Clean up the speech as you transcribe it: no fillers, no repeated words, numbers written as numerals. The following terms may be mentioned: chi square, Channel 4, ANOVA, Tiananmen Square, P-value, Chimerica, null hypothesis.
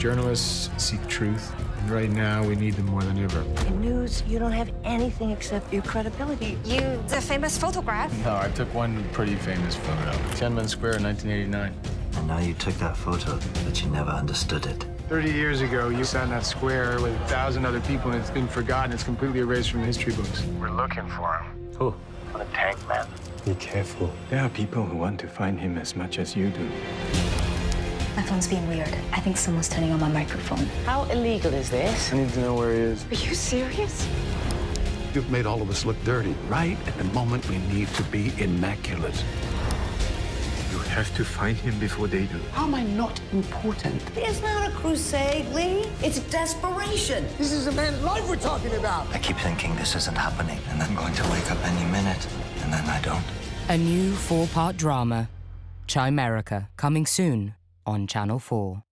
Journalists seek truth, and right now we need them more than ever. In news, you don't have anything except your credibility. You, the famous photograph? No, I took one pretty famous photo. Tiananmen Square in 1989. And now you took that photo, but you never understood it. 30 years ago, you sat in that square with 1,000 other people, and it's been forgotten. It's completely erased from the history books. We're looking for him. Who? The tank man. Be careful. There are people who want to find him as much as you do. My phone's being weird. I think someone's turning on my microphone. How illegal is this? I need to know where he is. Are you serious? You've made all of us look dirty. Right at the moment, we need to be immaculate. You have to find him before they do. How am I not important? It's not a crusade, Lee. It's desperation. This is a man's life we're talking about. I keep thinking this isn't happening, and I'm going to wake up any minute, and then I don't. A new 4-part drama, Chimerica, coming soon on Channel 4.